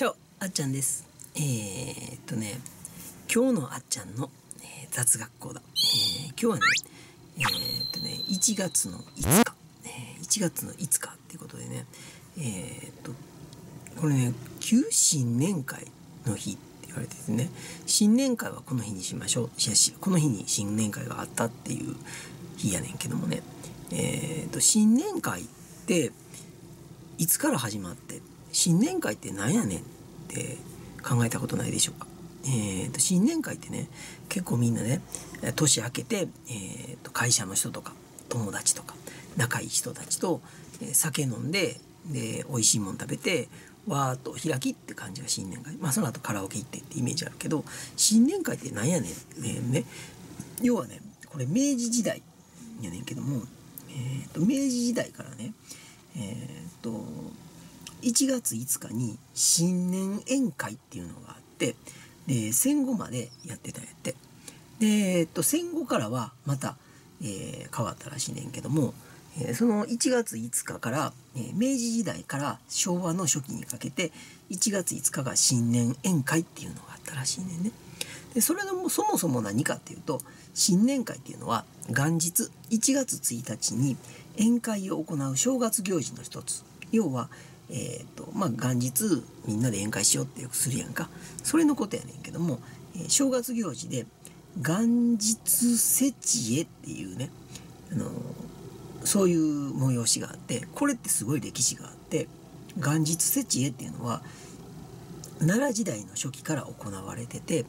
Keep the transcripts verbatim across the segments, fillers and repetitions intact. ちょ、あっちゃんです。えー、っとね、今日のあっちゃんの、えー、雑学講だ。えー、今日はね、えー、っとね、いちがつのいつか、えー、いちがつのいつかっていうことでね、えー、っと、これね、旧新年会の日って言われててね、新年会はこの日にしましょう。この日に新年会があったっていう日やねんけどもね、えー、っと、新年会って、いつから始まって、新年会って何やねんって考えたことないでしょうか。えー、と新年会ってね、結構みんなね、年明けて、えー、と会社の人とか友達とか仲いい人たちと酒飲んで、で美味しいもん食べてわーっと開きって感じが新年会、まあその後カラオケ行ってってイメージあるけど、新年会って何やねん、ねね、要はね、これ明治時代やねんけども、えー、と明治時代からね、えー、といちがついつかに新年宴会っていうのがあって、で戦後までやってたんやって。で、えっと、戦後からはまた、えー、変わったらしいねんけども、えー、そのいちがついつかから、えー、明治時代から昭和の初期にかけていちがついつかが新年宴会っていうのがあったらしいねんね。でそれのそもそも何かっていうと、新年会っていうのは元日いちがつついたちに宴会を行う正月行事の一つ。要は、えーとまあ、元日みんなで宴会しようってよくするやんか、それのことやねんけども、えー、正月行事で元日節会っていうね、あのー、そういう催しがあって、これってすごい歴史があって、元日節会っていうのは奈良時代の初期から行われてて、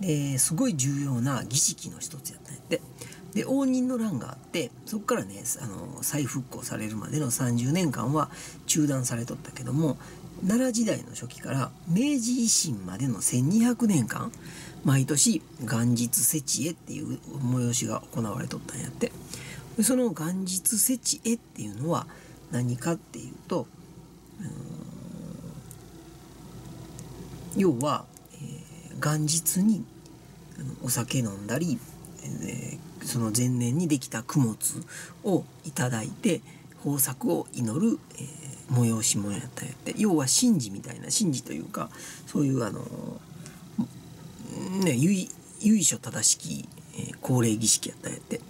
ですごい重要な儀式の一つやったんやって。で応仁の乱があって、そこからね、あの再復興されるまでのさんじゅうねんかんは中断されとったけども、奈良時代の初期から明治維新までのせんにひゃくねんかん毎年元日節会っていう催しが行われとったんやって。でその元日節会っていうのは何かっていうと、う要は、えー、元日にお酒飲んだり、えーその前年にできた供物をいただいて豊作を祈る、えー、催し物やったんやって。要は神事みたいな、神事というか、そういうあのー、ね、由緒正しき、えー、恒例儀式やったんやって。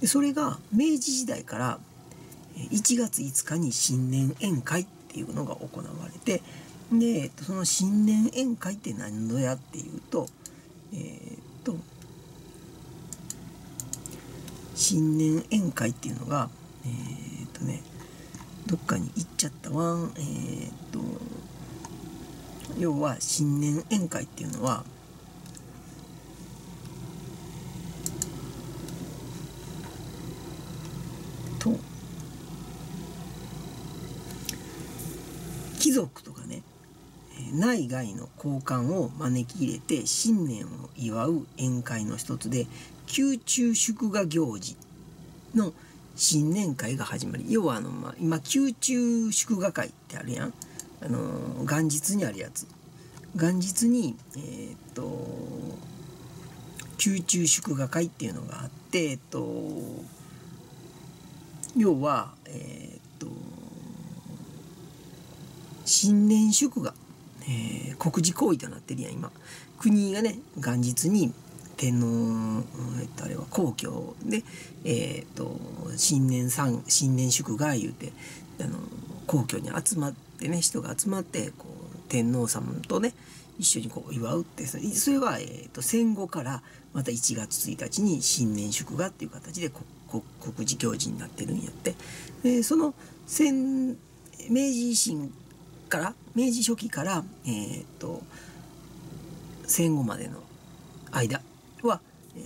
でそれが明治時代からいちがついつかに新年宴会っていうのが行われて、でその新年宴会って何のやっていうと、えー、っと新年宴会っていうのが、えー、っとね、どっかに行っちゃったわ。えー、っと要は新年宴会っていうのは、と貴族とかね、内外の高官を招き入れて新年を祝う宴会の一つで、宮中祝賀行事の新年会が始まり、要はあの、まあ、今宮中祝賀会ってあるやん、あの元日にあるやつ、元日に、えー、っと宮中祝賀会っていうのがあって、えっと、要は、えー、っと新年祝賀、えー、国事行為となってるやん今。国がね、元日に天皇、えっと、あれは皇居で、えー、と新年三新年祝賀いうて、あの皇居に集まってね、人が集まってこう天皇様とね一緒にこう祝うって、それは、えー、と戦後からまたいちがつついたちに新年祝賀っていう形で国事行事になってるんやって。でその戦明治維新から明治初期から、えー、と戦後までの間は、え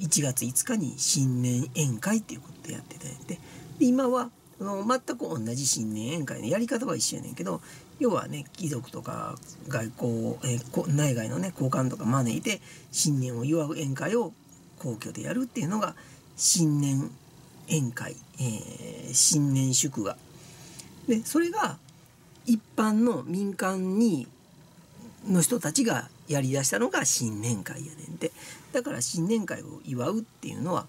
ー、いちがついつかに新年宴会っていうことでやってたんやって。で今はあの全く同じ新年宴会のやり方は一緒やねんけど、要はね、貴族とか外交、えー、内外のね高官とか招いて新年を祝う宴会を皇居でやるっていうのが新年宴会、えー、新年祝賀で、それが一般の民間にの人たちがやりだしたのが新年会やねんて。だから新年会を祝うっていうのは、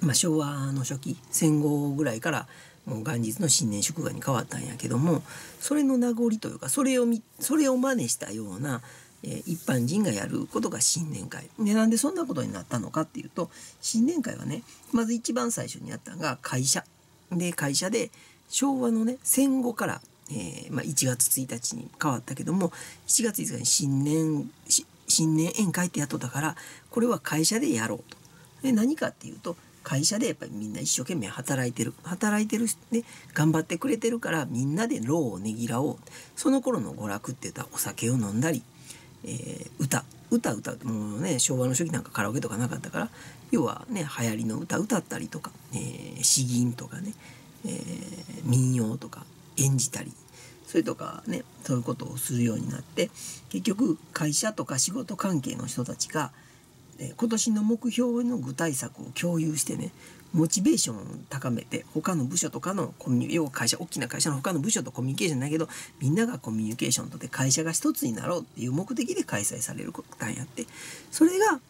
まあ、昭和の初期戦後ぐらいから元日の新年祝賀に変わったんやけども、それの名残というか、それをみそれを真似したような、えー、一般人がやることが新年会で、なんでそんなことになったのかっていうと、新年会はね、まず一番最初にやったのが会社で、会社で昭和のね、戦後から、えーまあ、いちがつついたちに変わったけども、しちがついつかに新年新年宴会ってやっとったから、これは会社でやろうと。で、何かっていうと、会社でやっぱりみんな一生懸命働いてる働いてるね、頑張ってくれてるから、みんなで労をねぎらおう。その頃の娯楽って言ったら、お酒を飲んだり、えー、歌歌歌う、もうね、昭和の初期なんかカラオケとかなかったから、要はね、流行りの歌歌ったりとか、えー、詩吟とかね、えー、民謡とか演じたり、それとかね、そういうことをするようになって、結局会社とか仕事関係の人たちが今年の目標の具体策を共有してね、モチベーションを高めて、他の部署とかのコミュニ要は会社大きな会社の他の部署とコミュニケーションだけど、みんながコミュニケーションとって、会社が一つになろうっていう目的で開催されることなんやって、それが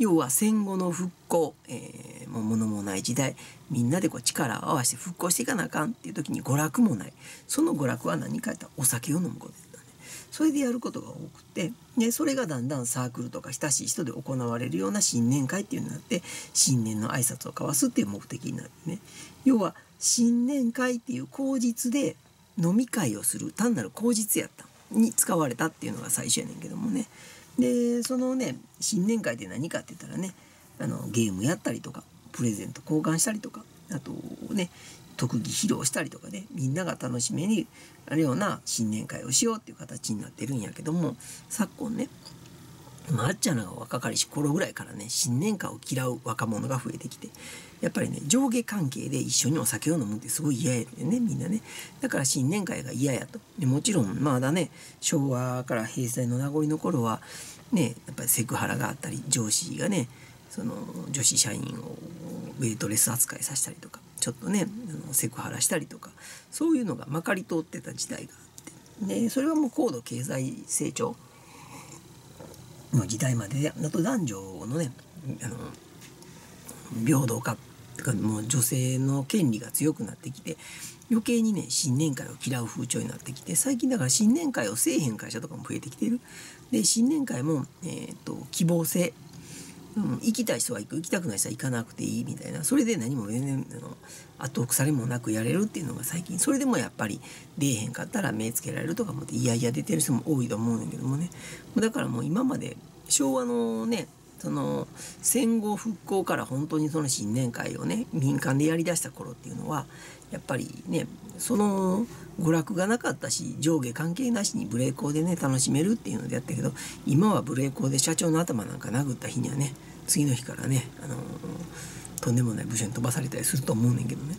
要は戦後の復興、えー、もう物もない時代、みんなでこう力を合わせて復興していかなあかんっていう時に、娯楽もない。その娯楽は何かやったらお酒を飲むことだったね。それでやることが多くて、でそれがだんだんサークルとか親しい人で行われるような新年会っていうのになって、新年の挨拶を交わすっていう目的になってね、要は新年会っていう口実で飲み会をする、単なる口実やったに使われたっていうのが最初やねんけどもね。でそのね、新年会って何かって言ったらね、あのゲームやったりとか、プレゼント交換したりとか、あとね、特技披露したりとかね、みんなが楽しめるような新年会をしようっていう形になってるんやけども、昨今ね、まっちゃんらが若かりし頃ぐらいからね、新年会を嫌う若者が増えてきて、やっぱりね、上下関係で一緒にお酒を飲むってすごい嫌やでね、みんなね。だから新年会が嫌やと。でもちろんまだね、昭和から平成の名残の頃はね、やっぱりセクハラがあったり、上司がね、その女子社員をウェイトレス扱いさせたりとか、ちょっとね、あのセクハラしたりとか、そういうのがまかり通ってた時代があって、でそれはもう高度経済成長の時代までだと、男女のね、あの平等化とか、もう女性の権利が強くなってきて、余計にね、新年会を嫌う風潮になってきて、最近だから新年会をせえへん会社とかも増えてきてる。で新年会も、えー、と希望制、うん、行きたい人は行く、行きたくない人は行かなくていいみたいな、それで何も全然あの後腐れもなくやれるっていうのが最近。それでもやっぱり出えへんかったら目つけられるとか思って、いやいや出てる人も多いと思うんだけどもね。だからもう今まで昭和のね、その戦後復興から本当にその新年会をね、民間でやりだした頃っていうのは、やっぱりね、その娯楽がなかったし、上下関係なしに無礼講でね、楽しめるっていうのでやったけど、今は無礼講で社長の頭なんか殴った日にはね、次の日からね、あのー、とんでもない部署に飛ばされたりすると思うねんけどね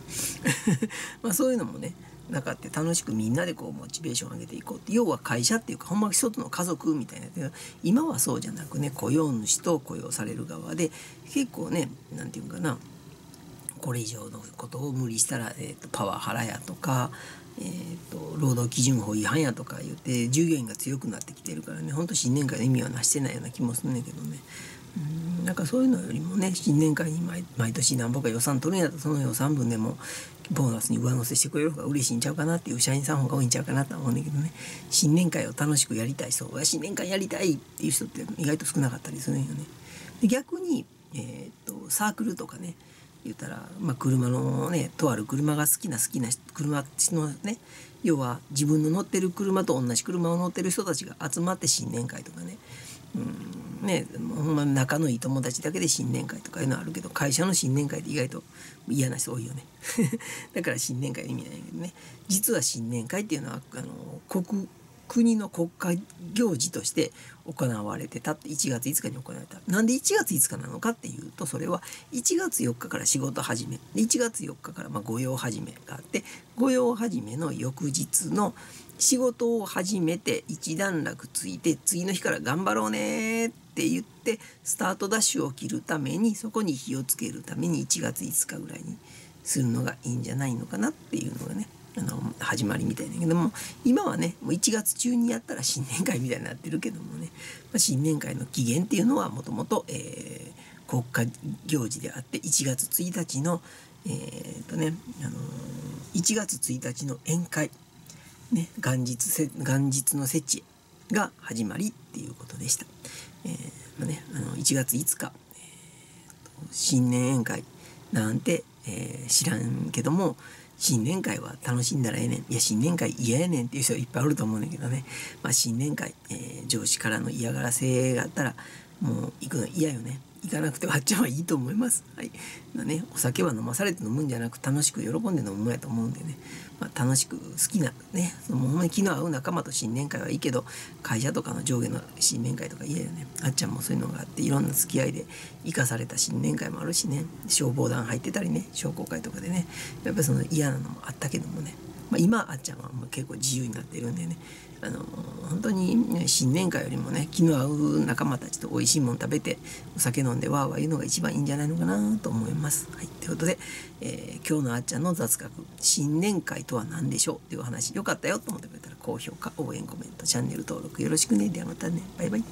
まあそういうのもね、なかって楽しくみんなでこうモチベーション上げていこうって、要は会社っていうか、ほんま一つの家族みたいな。今はそうじゃなくね、雇用主と雇用される側で、結構ね、なんていうかな、これ以上のことを無理したら、えー、とパワハラやとか、えー、と労働基準法違反やとか言って、従業員が強くなってきてるからね、ほんと新年会の意味はなしてないような気もするんだけどね。うん、なんかそういうのよりもね、新年会に 毎, 毎年何ぼか予算取るんやったら、その予算分でもボーナスに上乗せしてくれる方が嬉しいんちゃうかなっていう社員さんの方が多いんちゃうかなと思うんだけどね。新年会を楽しくやりたい人は、新年会やりたいっていう人って意外と少なかったりするんよね。で逆に、えー、とサークルとかね、言ったら、まあ、車のね、とある車が好きな好きな車のね、要は自分の乗ってる車と同じ車を乗ってる人たちが集まって新年会とかね、うんね、ほんま仲のいい友達だけで新年会とかいうのはあるけど、会社の新年会って意外と嫌な人多いよねだから新年会の意味ないけどね、実は新年会っていうのは、あの国国の国家行事として行われてたって、いちがついつかに行われた。なんでいちがついつかなのかっていうと、それはいちがつよっかから仕事始め、いちがつよっかからまあ御用始めがあって、御用始めの翌日の仕事を始めて一段落ついて、次の日から頑張ろうねって言ってスタートダッシュを切るために、そこに火をつけるためにいちがついつかぐらいにするのがいいんじゃないのかなっていうのがね、あの始まりみたいだけども、今はね、もういちがつちゅうにやったら新年会みたいになってるけどもね、まあ、新年会の起源っていうのはもともと国家行事であって、いちがつついたちの、えー、っとね、あのー、いちがつついたちの宴会、ね、元日せ元日の節が始まりっていうことでした。えーまあね、あのいちがついつか、えー、新年宴会なんて、えー、知らんけども、新年会は楽しんだらええねん。いや、新年会嫌やねんっていう人いっぱいあると思うんだけどね。まあ、新年会、えー、上司からの嫌がらせがあったら、もう行くの嫌よね。行かなくてはあっちゃはいいと思います。はい。だね、お酒は飲まされて飲むんじゃなく、楽しく喜んで飲むやと思うんでね。まあ、楽しく好きな、ね、もうほんまに気の合う仲間と新年会はいいけど、会社とかの上下の新年会とか嫌よね。あっちゃんもそういうのがあって、いろんな付き合いで生かされた新年会もあるしね、消防団入ってたりね、商工会とかでね、やっぱりその嫌なのもあったけどもね。まあ、今あっちゃんはもう結構自由になってるんでね、あの本当に、ね、新年会よりもね、気の合う仲間たちと美味しいもの食べてお酒飲んでわーわー言うのが一番いいんじゃないのかなと思います。はい、ということで、えー、今日のあっちゃんの雑学、新年会とは何でしょうっていう話、よかったよと思ってくれたら高評価、応援コメント、チャンネル登録よろしくね。ではまたね、バイバイ。